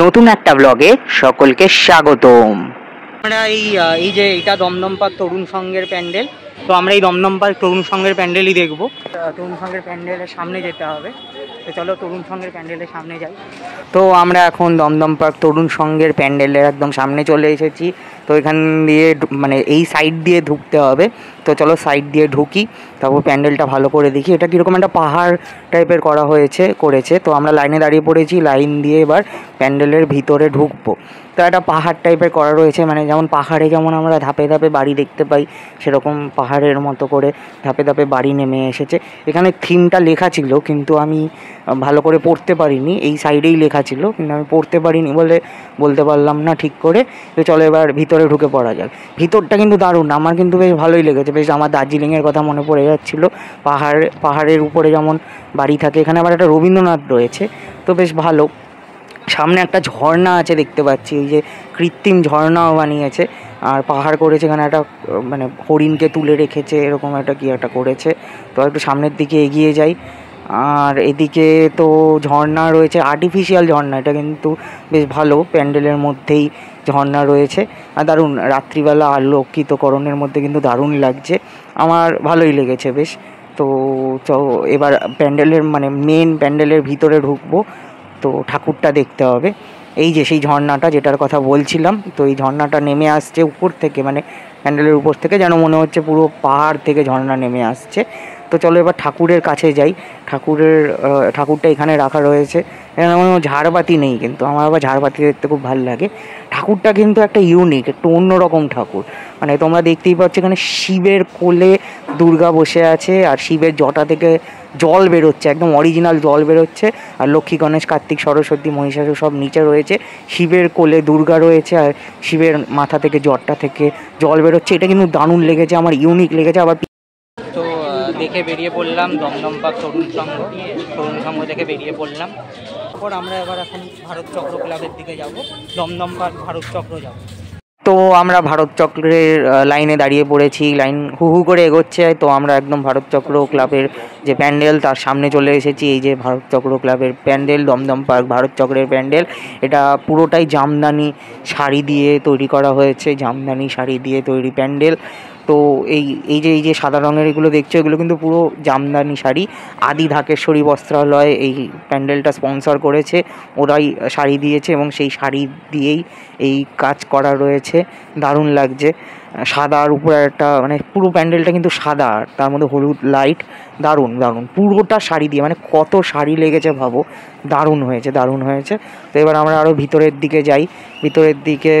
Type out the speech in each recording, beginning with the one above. নতুন একটা ব্লগে সকলকে স্বাগতম। আমরা এই যে এটা দমদম পার্ক তরুণ সঙ্ঘের প্যান্ডেল, তো আমরা এই দমদম পার্ক তরুণ সঙ্ঘের প্যান্ডেলই দেখবো। তরুণ সঙ্ঘের প্যান্ডেলের সামনে যেতে হবে, তো চলো তরুণ সঙ্ঘের প্যান্ডেলের সামনে যাই। তো আমরা এখন দমদম পার্ক তরুণ সঙ্ঘের প্যান্ডেলের একদম সামনে চলে এসেছি। তো এখান দিয়ে মানে এই সাইড দিয়ে ঢুকতে হবে, তো চলো সাইড দিয়ে ঢুকি, তারপর প্যান্ডেলটা ভালো করে দেখি। এটা কীরকম একটা পাহাড় টাইপের করা হয়েছে করেছে। তো আমরা লাইনে দাঁড়িয়ে পড়েছি, লাইন দিয়ে এবার প্যান্ডেলের ভিতরে ঢুকবো। তো একটা পাহাড় টাইপের করা রয়েছে, মানে যেমন পাহাড়ে যেমন আমরা ধাপে ধাপে বাড়ি দেখতে পাই, সেরকম পাহাড়ের মতো করে ধাপে ধাপে বাড়ি নেমে এসেছে। এখানে থিমটা লেখা ছিল কিন্তু আমি ভালো করে পড়তে পারিনি, এই সাইডেই লেখা ছিল কিন্তু আমি পড়তে পারিনি বলে বলতে পারলাম না ঠিক করে। তো চলো এবার ভিতরে ঢুকে পড়া যাক। ভিতরটা কিন্তু দারুণ, আমার কিন্তু বেশ ভালোই লেগেছে, বেশ আমার দার্জিলিংয়ের কথা মনে পড়ে যাচ্ছিলো। পাহাড়ের উপরে যেমন বাড়ি থাকে, এখানে আবার একটা রবীন্দ্রনাথ রয়েছে, তো বেশ ভালো। সামনে একটা ঝর্ণা আছে দেখতে পাচ্ছি, এই যে কৃত্রিম ঝর্ণাও বানিয়েছে আর পাহাড় করেছে। এখানে একটা মানে হরিণকে তুলে রেখেছে, এরকম একটা কি একটা করেছে। তো একটু সামনের দিকে এগিয়ে যাই, আর এদিকে তো ঝর্ণা রয়েছে, আর্টিফিশিয়াল ঝর্ণা, এটা কিন্তু বেশ ভালো। প্যান্ডেলের মধ্যেই ঝর্ণা রয়েছে আর দারুণ রাত্রিবেলা আলোকিতকরণের মধ্যে কিন্তু দারুণ লাগছে, আমার ভালোই লেগেছে বেশ। তো এবার প্যান্ডেলের মানে মেন প্যান্ডেলের ভিতরে ঢুকবো, তো ঠাকুরটা দেখতে হবে। এই যে সেই ঝর্ণাটা যেটার কথা বলছিলাম, তো এই ঝর্ণাটা নেমে আসছে উপর থেকে, মানে প্যান্ডেলের উপর থেকে, যেন মনে হচ্ছে পুরো পাহাড় থেকে ঝর্ণা নেমে আসছে। তো চলো এবার ঠাকুরের কাছে যাই। ঠাকুরটা এখানে রাখা রয়েছে, এখানে কোনো ঝাড়বাতি নেই কিন্তু আমার আবার ঝাড়বাতি দেখতে খুব ভালো লাগে। ঠাকুরটা কিন্তু একটা ইউনিক, একটু অন্যরকম ঠাকুর, মানে তোমরা দেখতেই পাচ্ছ এখানে শিবের কোলে দুর্গা বসে আছে আর শিবের জটা থেকে জল বেরোচ্ছে, একদম অরিজিনাল জল বেরোচ্ছে। আর লক্ষ্মী, গণেশ, কার্তিক, সরস্বতী, মহিষাসুর সব নিচে রয়েছে, শিবের কোলে দুর্গা রয়েছে আর শিবের মাথা থেকে জটা থেকে জল বেরোচ্ছে। এটা কিন্তু দারুণ লেগেছে আমার, ইউনিক লেগেছে আবার। তো দেখে বেরিয়ে পড়লাম দমদম পার্ক তরুণ সঙ্ঘ থেকে বেরিয়ে পড়লাম। তারপর আমরা এবার এখন ভারত চক্র ক্লাবের দিকে যাব, দমদম পার্ক ভারত চক্র যাব। তো আমরা ভারত চক্রের লাইনে দাঁড়িয়ে পড়েছি, লাইন হু হু করে এগোচ্ছে। তো আমরা একদম ভারত চক্র ক্লাবের যে প্যান্ডেল তার সামনে চলে এসেছি। এই যে ভারত চক্র ক্লাবের প্যান্ডেল, দমদম পার্ক ভারত চক্রের প্যান্ডেল, এটা পুরোটাই জামদানি শাড়ি দিয়ে তৈরি করা হয়েছে, জামদানি শাড়ি দিয়ে তৈরি প্যান্ডেল। তো এই যে সাদা রঙের এগুলো দেখছো, এগুলো কিন্তু পুরো জামদানি শাড়ি। আদি ঢাকেশ্বরী বস্ত্রালয় এই প্যান্ডেলটা স্পন্সর করেছে, ওরাই শাড়ি দিয়েছে এবং সেই শাড়ি দিয়েই এই কাজ করা রয়েছে, দারুণ লাগছে। সাদার উপরে একটা মানে পুরো প্যান্ডেলটা কিন্তু সাদা, তার মধ্যে হলুদ লাইট, দারুণ পুরোটা শাড়ি দিয়ে, মানে কত শাড়ি লেগেছে ভাবো, দারুণ হয়েছে। তো এবার আমরা আরও ভিতরের দিকে যাই, ভিতরের দিকে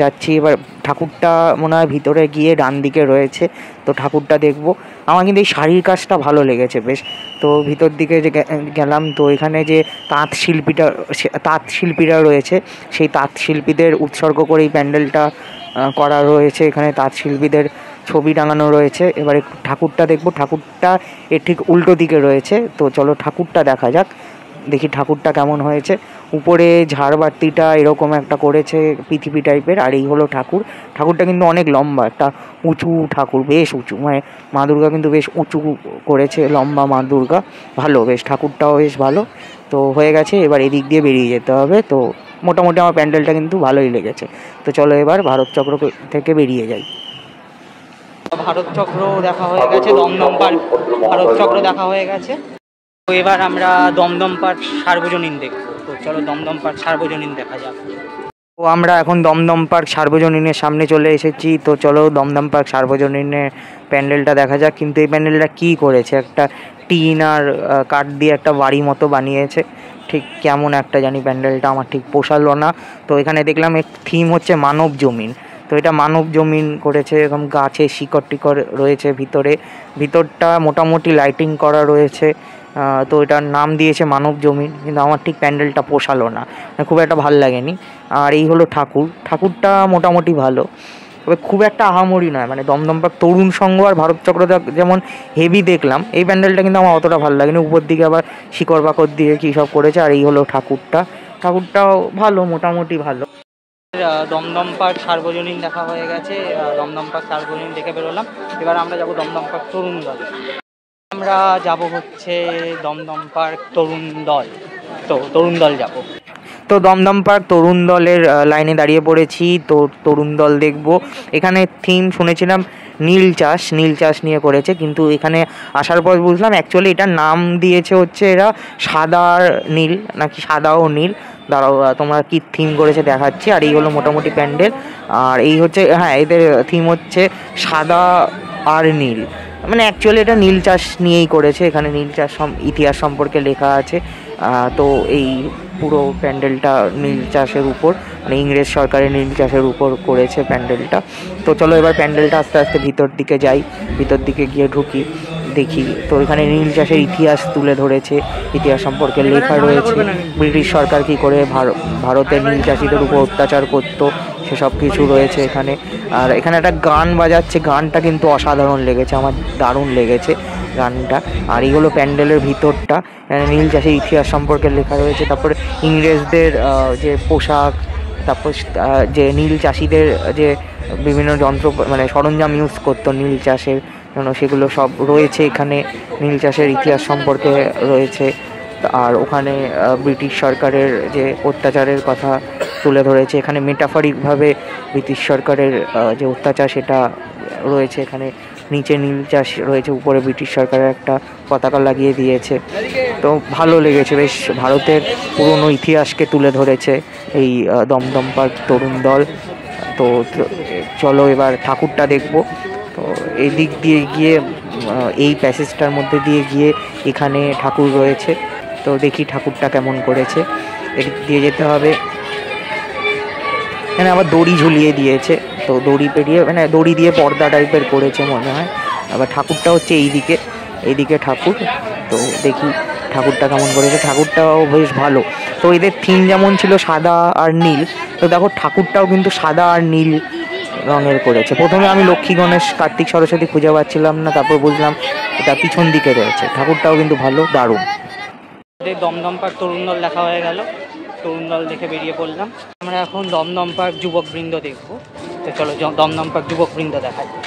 যাচ্ছি। এবার ঠাকুরটা মনে হয় ভিতরে গিয়ে ডান দিকে রয়েছে, তো ঠাকুরটা দেখবো। আমার কিন্তু এই শাড়ির কাজটা ভালো লেগেছে বেশ। তো ভিতর দিকে যে গেলাম, তো এখানে যে তাঁত শিল্পীরা রয়েছে, সেই তাঁত শিল্পীদের উৎসর্গ করে এই প্যান্ডেলটা করা রয়েছে। এখানে তাঁত শিল্পীদের ছবি টাঙানো রয়েছে। এবার একটু ঠাকুরটা দেখবো, ঠাকুরটা এর ঠিক উল্টো দিকে রয়েছে, তো চলো ঠাকুরটা দেখা যাক, দেখি ঠাকুরটা কেমন হয়েছে। উপরে ঝাড়বাতিটা এরকম একটা করেছে পৃথিবী টাইপের, আর এই হলো ঠাকুরটা কিন্তু অনেক লম্বা, একটা উঁচু ঠাকুর, বেশ উঁচু, মানে মা দুর্গা কিন্তু বেশ উঁচু করেছে, লম্বা মা দুর্গা, ভালো বেশ, ঠাকুরটাও বেশ ভালো। তো হয়ে গেছে, এবার এদিক দিয়ে বেরিয়ে যেতে হবে। তো মোটামুটি আমার প্যান্ডেলটা কিন্তু ভালোই লেগেছে। তো চলো এবার ভারত চক্র থেকে বেরিয়ে যাই। ভারত চক্র দেখা হয়ে গেছে, দমদম পার্ক ভারত চক্র দেখা হয়ে গেছে। তো এবার আমরা দমদম পার্ক সর্বজনীন দেখব, তো চলো দমদম পার্ক সর্বজনীন দেখা যাক। তো আমরা এখন দমদম পার্ক সর্বজনীনের সামনে চলে এসেছি, তো চলো দমদম পার্ক সর্বজনীনের প্যান্ডেলটা দেখা যাক। কিন্তু এই প্যান্ডেলটা কী করেছে, একটা টিন আর কাঠ দিয়ে একটা বাড়ি মতো বানিয়েছে, ঠিক কেমন একটা জানি প্যান্ডেলটা আমার ঠিক পোষালো না। তো এখানে দেখলাম এর থিম হচ্ছে মানব জমিন, তো এটা মানব জমিন করেছে, এরকম গাছে শিকড় টিকড় রয়েছে ভিতরে, ভিতরটা মোটামুটি লাইটিং করা রয়েছে। তো এটার নাম দিয়েছে মানব জমিন, কিন্তু আমার ঠিক প্যান্ডেলটা পোষালো না, খুব একটা ভালো লাগেনি। আর এই হলো ঠাকুরটা মোটামুটি ভালো, তবে খুব একটা আহামরি নয়, মানে দমদম পার্ক তরুণ সঙ্ঘ আর ভারত চক্র যেমন হেভি দেখলাম, এই প্যান্ডেলটা কিন্তু আমার অতটা ভালো লাগেনি। উপর দিকে আবার শিকড় বাকড় দিয়ে কী সব করেছে। আর এই হলো ঠাকুরটাও ভালো, মোটামুটি ভালো। দমদম পার্ক সর্বজনীন দেখা হয়ে গেছে, দমদম পার্ক সর্বজনীন দেখে বেরোলাম। এবার আমরা যাবো দমদম পার্ক তরুণ দল, আমরা যাব হচ্ছে দমদম পার্ক তরুণ দল, তো তরুণ দল যাব। তো দমদম পার্ক তরুণ দলের লাইনে দাঁড়িয়ে পড়েছি, তো তরুণ দল দেখব। এখানে থিম শুনেছিলাম নীল চাষ নিয়ে করেছে, কিন্তু এখানে আসার পর বুঝলাম অ্যাকচুয়ালি এটার নাম দিয়েছে হচ্ছে এরা সাদা নীল নাকি সাদা ও নীল। দাঁড়াও তোমরা কি থিম করেছে দেখাচ্ছি। আর এই হলো মোটামুটি প্যান্ডেল, আর এই হচ্ছে, হ্যাঁ এদের থিম হচ্ছে সাদা আর নীল, মানে অ্যাকচুয়ালি এটা নীল চাষ নিয়েই করেছে। এখানে নীল চাষ ইতিহাস সম্পর্কে লেখা আছে, তো এই পুরো প্যান্ডেলটা নীল চাষের উপর, মানে ইংরেজ সরকারের নীল চাষের উপর করেছে প্যান্ডেলটা। তো চলো এবার প্যান্ডেলটা আস্তে আস্তে ভিতর দিকে যাই, ভিতর দিকে গিয়ে ঢুকি, দেখি। তো এখানে নীল চাষের ইতিহাস তুলে ধরেছে, ইতিহাস সম্পর্কে লেখা রয়েছে, ব্রিটিশ সরকার কী করে ভারতের নীল চাষিদের উপর অত্যাচার করতো সেসব কিছু রয়েছে এখানে। আর এখানে একটা গান বাজাচ্ছে, গানটা কিন্তু অসাধারণ লেগেছে, আমার দারুণ লেগেছে গানটা। আর এইগুলো প্যান্ডেলের ভিতরটা, নীল চাষের ইতিহাস সম্পর্কে লেখা রয়েছে, তারপরে ইংরেজদের যে পোশাক, তারপর যে নীল চাষিদের যে বিভিন্ন যন্ত্র মানে সরঞ্জাম ইউজ করতো নীল চাষের জন্য সেগুলো সব রয়েছে এখানে, নীল চাষের ইতিহাস সম্পর্কে রয়েছে। আর ওখানে ব্রিটিশ সরকারের যে অত্যাচারের কথা তুলে ধরেছে, এখানে মেটাফরিকভাবে ব্রিটিশ সরকারের যে অত্যাচার সেটা রয়েছে এখানে। নিচে নীল চাষ রয়েছে, উপরে ব্রিটিশ সরকারের একটা পতাকা লাগিয়ে দিয়েছে। তো ভালো লেগেছে, বেশ ভারতের পুরনো ইতিহাসকে তুলে ধরেছে এই দমদম পার্ক তরুণ দল। তো চলো এবার ঠাকুরটা দেখব। তো এই দিক দিয়ে গিয়ে এই প্যাসেজটার মধ্যে দিয়ে গিয়ে এখানে ঠাকুর রয়েছে, তো দেখি ঠাকুরটা কেমন করেছে। এদিক দিয়ে যেতে হবে, এখানে আবার দড়ি ঝুলিয়ে দিয়েছে, তো দড়ি পেরিয়ে মানে দড়ি দিয়ে পর্দা টাইপের করেছে মনে হয়। আবার ঠাকুরটা হচ্ছে এইদিকে, এইদিকে ঠাকুর, তো দেখি ঠাকুরটা কেমন করেছে। ঠাকুরটাও বেশ ভালো। তো এদের থিম যেমন ছিল সাদা আর নীল, তো দেখো ঠাকুরটাও কিন্তু সাদা আর নীল রঙের করেছে। প্রথমে আমি লক্ষ্মী গণেশ কার্তিক সরস্বতী খুঁজে পাচ্ছিলাম না, তারপর বুঝলাম এটা পিছন দিকে রয়েছে। ঠাকুরটাও কিন্তু ভালো, দারুণ। দমদম পার্ক তরুণ দল দেখা হয়ে গেল, তরুণ দল দেখে বেরিয়ে পড়লাম। আমরা এখন দমদম পার্ক যুবক বৃন্দ দেখব, তো চলো দমদম পার্ক যুবক বৃন্দ দেখা যায়।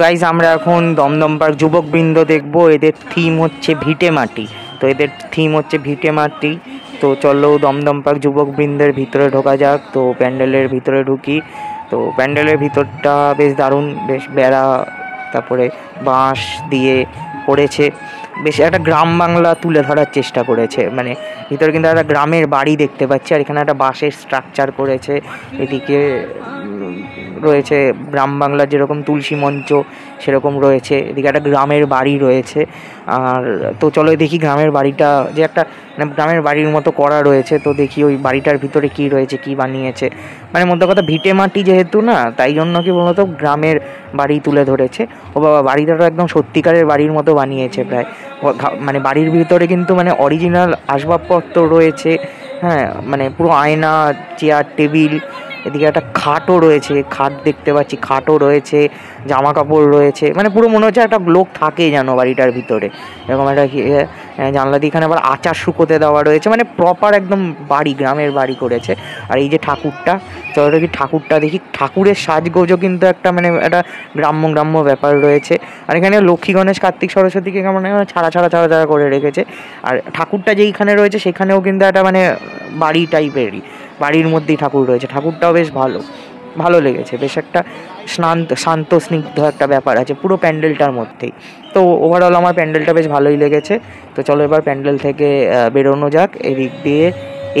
গাইজ আমরা এখন দমদম পার্ক যুবক বৃন্দ দেখব, এদের থিম হচ্ছে ভিটে মাটি। তো এদের থিম হচ্ছে ভিটে মাটি। তো চলো দমদম পার্ক যুবক বৃন্দের ভিতরে ঢোকা যাক। তো প্যান্ডেলের ভিতরে ঢুকি, তো প্যান্ডেলের ভিতরটা বেশ দারুণ, বেশ বেড়া তারপরে বাঁশ দিয়ে করেছে, বেশ একটা গ্রাম বাংলা তুলে ধরার চেষ্টা করেছে। মানে ভিতরে কিন্তু একটা গ্রামের বাড়ি দেখতে পাচ্ছি, আর এখানে একটা বাঁশের স্ট্রাকচার করেছে। এদিকে রয়েছে গ্রাম বাংলার যেরকম তুলসী মঞ্চ সেরকম রয়েছে, এদিকে একটা গ্রামের বাড়ি রয়েছে। আর তো চলো দেখি গ্রামের বাড়িটা, যে একটা মানে গ্রামের বাড়ির মতো করা রয়েছে, তো দেখি ওই বাড়িটার ভিতরে কি রয়েছে, কি বানিয়েছে। মানে মধ্যে কথা ভিটে মাটি যেহেতু না, তাই জন্য কি মূলত গ্রামের বাড়ি তুলে ধরেছে। ও বাবা, বাড়িটা তো একদম সত্যিকারের বাড়ির মতো বানিয়েছে প্রায়। মানে বাড়ির ভিতরে কিন্তু মানে অরিজিনাল আসবাবপত্র রয়েছে, হ্যাঁ মানে পুরো আয়না, চেয়ার, টেবিল, এদিকে একটা খাটও রয়েছে, খাট দেখতে পাচ্ছি, খাটও রয়েছে, জামা কাপড় রয়েছে। মানে পুরো মনে হচ্ছে একটা লোক থাকে যেন বাড়িটার ভিতরে, এরকম একটা জানলা দিয়ে। এখানে আবার আচার শুকোতে দেওয়া রয়েছে, মানে প্রপার একদম বাড়ি, গ্রামের বাড়ি করেছে। আর এই যে ঠাকুরটা, চলো দেখি ঠাকুরটা দেখি। ঠাকুরের সাজগোজও কিন্তু একটা মানে একটা গ্রাম্য গ্রাম্য ব্যাপার রয়েছে। আর এখানে লক্ষ্মী গণেশ কার্তিক সরস্বতীকে মানে ছাড়া করে রেখেছে। আর ঠাকুরটা যেইখানে রয়েছে সেখানেও কিন্তু একটা মানে বাড়ি টাইপেরই, বাড়ির মধ্যেই ঠাকুর রয়েছে। ঠাকুরটাও বেশ ভালো, ভালো লেগেছে, বেশ একটা শান্ত স্নিগ্ধ একটা ব্যাপার আছে পুরো প্যান্ডেলটার মধ্যেই। তো ওভারঅল আমার প্যান্ডেলটা বেশ ভালোই লেগেছে। তো চলো এবার প্যান্ডেল থেকে বেরোনো যাক।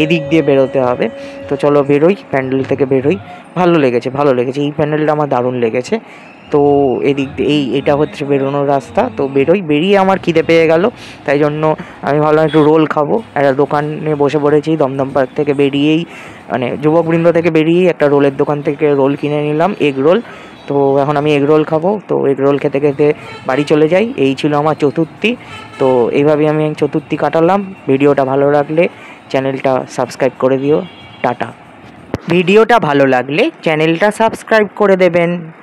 এদিক দিয়ে বেরোতে হবে, তো চলো বেরোই, প্যান্ডেল থেকে বেরোই। ভালো লেগেছে এই প্যান্ডেলটা আমার দারুণ লেগেছে। তো এদিক দিয়ে এটা হচ্ছে বেরোনোর রাস্তা। তো বেরিয়ে আমার খিদে পেয়ে গেল, তাই জন্য আমি ভাবলাম একটু রোল খাবো। একটা দোকানে বসে পড়েছি দমদম পার্ক থেকে বেরিয়েই, মানে যুবকবৃন্দ থেকে বেরিয়েই একটা রোলের দোকান থেকে রোল কিনে নিলাম, এগ রোল। তো এখন আমি এগ রোল খাবো। তো এগ রোল খেতে খেতে বাড়ি চলে যাই। এই ছিল আমার চতুর্থী। তো এইভাবেই আমি চতুর্থী কাটালাম। ভিডিওটা ভালো লাগলে চ্যানেলটা সাবস্ক্রাইব করে দিও। টাটা। ভিডিওটা ভালো লাগলে চ্যানেলটা সাবস্ক্রাইব করে দেবেন।